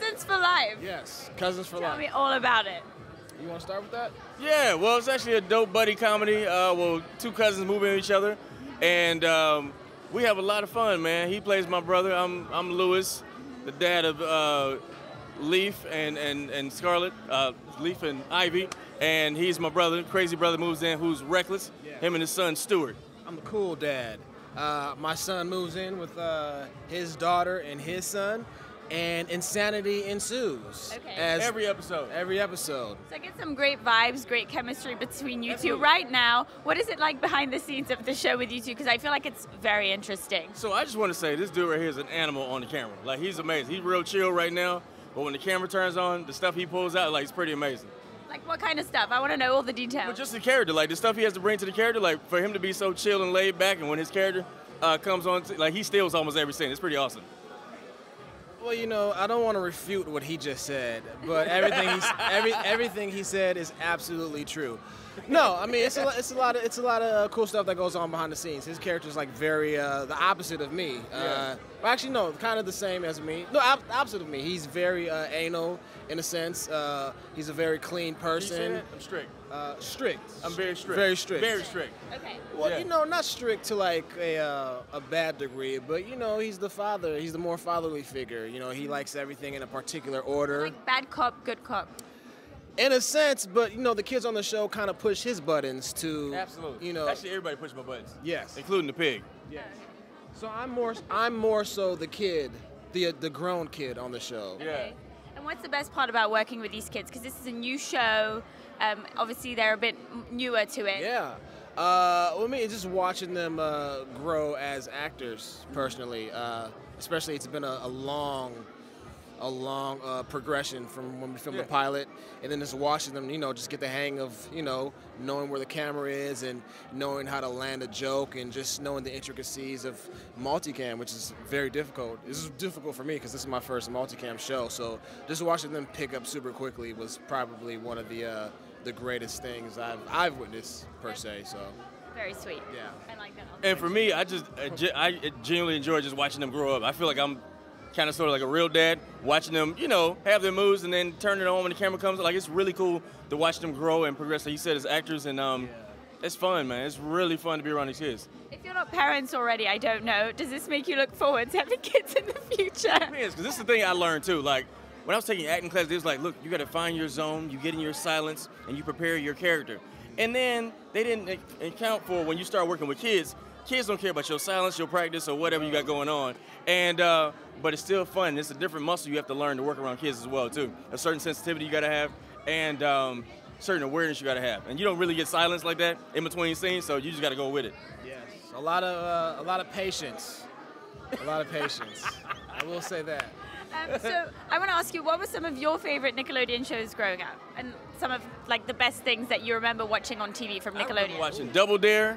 Cousins for Life. Yes, Cousins for Life. Tell me all about it. You want to start with that? Yeah, well, it's actually a dope buddy comedy. Well, two cousins move in each other, and we have a lot of fun, man. He plays my brother. I'm Lewis, the dad of Leaf and Scarlet, Leaf and Ivy, and he's my brother. Crazy brother moves in, who's reckless. Yeah. Him and his son Stuart. I'm the cool dad. My son moves in with his daughter and his son, and insanity ensues. Okay. As every episode. Every episode. So I get some great vibes, great chemistry between you two right now. What is it like behind the scenes of the show with you two? Because I feel like it's very interesting. So I just want to say, this dude right here is an animal on the camera. Like, he's amazing. He's real chill right now, but when the camera turns on, the stuff he pulls out, like, it's pretty amazing. Like, what kind of stuff? I want to know all the details. Well, just the character, like, the stuff he has to bring to the character, like, for him to be so chill and laid back, and when his character comes on, like, he steals almost every scene. It's pretty awesome. Well, you know, I don't want to refute what he just said, but everything everything he said is absolutely true. No, I mean, it's a lot of cool stuff that goes on behind the scenes. His character is like very the opposite of me. Well, actually, no, kind of the same as me. No, opposite of me. He's very anal in a sense. He's a very clean person. I'm strict. I'm very strict. Very strict. Very strict. Okay. Well, you know, not strict to like a bad degree, but you know, he's the father. He's the more fatherly figure. You know, he likes everything in a particular order. Like bad cop, good cop. In a sense, but you know, the kids on the show kind of push his buttons to. Absolutely. You know, actually, everybody pushed my buttons. Yes. Including the pig. Yes. So I'm more so the kid, the grown kid on the show. Yeah. Okay. And what's the best part about working with these kids? Because this is a new show. Obviously, they're a bit newer to it. Yeah. I mean, just watching them grow as actors, personally. Especially, it's been a long progression from when we filmed the pilot, and then just watching them, you know, just get the hang of, you know, knowing where the camera is and knowing how to land a joke and just knowing the intricacies of multicam, which is very difficult. This is difficult for me because this is my first multicam show, so just watching them pick up super quickly was probably one of the greatest things I've witnessed, per se, so. Very sweet. Yeah. I like that also. And for me, I genuinely enjoy just watching them grow up. I feel like I'm kind of sort of like a real dad, watching them, you know, have their moves and then turn it on when the camera comes. Like, it's really cool to watch them grow and progress, like you said, as actors, and it's fun, man. It's really fun to be around these kids. If you're not parents already, I don't know, does this make you look forward to having kids in the future? It is, because this is the thing I learned, too. Like, when I was taking acting class, it was like, look, you got to find your zone, you get in your silence, and you prepare your character. And then they didn't account for when you start working with kids. Kids don't care about your silence, your practice, or whatever you got going on. And but it's still fun. It's a different muscle you have to learn to work around kids as well, too. A certain sensitivity you got to have, and certain awareness you got to have. And you don't really get silence like that in between scenes, so you just got to go with it. Yes, a lot of patience, a lot of patience. I will say that. So I want to ask you, what were some of your favorite Nickelodeon shows growing up, and some of like the best things that you remember watching on TV from Nickelodeon? I remember watching Double Dare.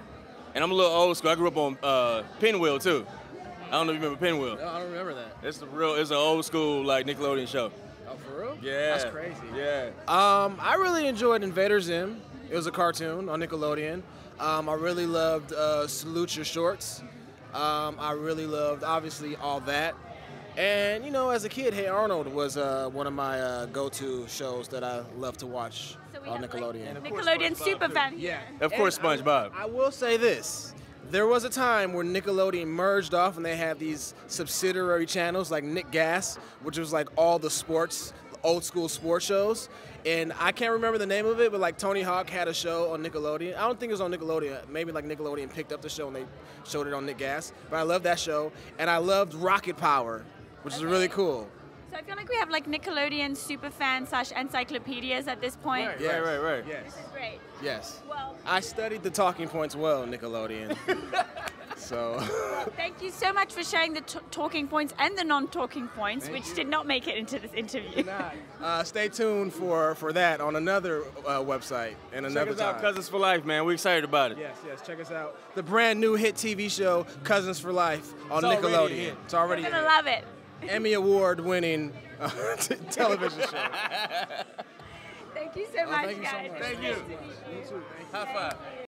And I'm a little old school. I grew up on Pinwheel, too. I don't know if you remember Pinwheel. No, I don't remember that. It's an old school, like, Nickelodeon show. Oh, for real? Yeah. That's crazy. Yeah. I really enjoyed Invader Zim. It was a cartoon on Nickelodeon. I really loved Salute Your Shorts. I really loved, obviously, all that. And, you know, as a kid, Hey Arnold was one of my go-to shows that I love to watch. On Nickelodeon. Like Nickelodeon superfan. Yeah, of course, SpongeBob. I will say this: there was a time where Nickelodeon merged off, and they had these subsidiary channels like Nick Gass, which was like all the sports, old school sports shows. And I can't remember the name of it, but like Tony Hawk had a show on Nickelodeon. I don't think it was on Nickelodeon. Maybe like Nickelodeon picked up the show and they showed it on Nick Gass. But I loved that show, and I loved Rocket Power, which is really cool. So I feel like we have like Nickelodeon superfan / encyclopedias at this point. Right. Yes. This is great. Yes. Well, I studied the talking points well, Nickelodeon. So. Thank you so much for sharing the talking points and the non-talking points, which did not make it into this interview. Stay tuned for that on another website and another time. Check us out, Cousins for Life, man. We're excited about it. Yes. Check us out. The brand new hit TV show, Cousins for Life, on Nickelodeon. It's already. You're gonna love it. Emmy Award-winning television show. Thank you so much, guys. Thank you so much. Thank you. High five.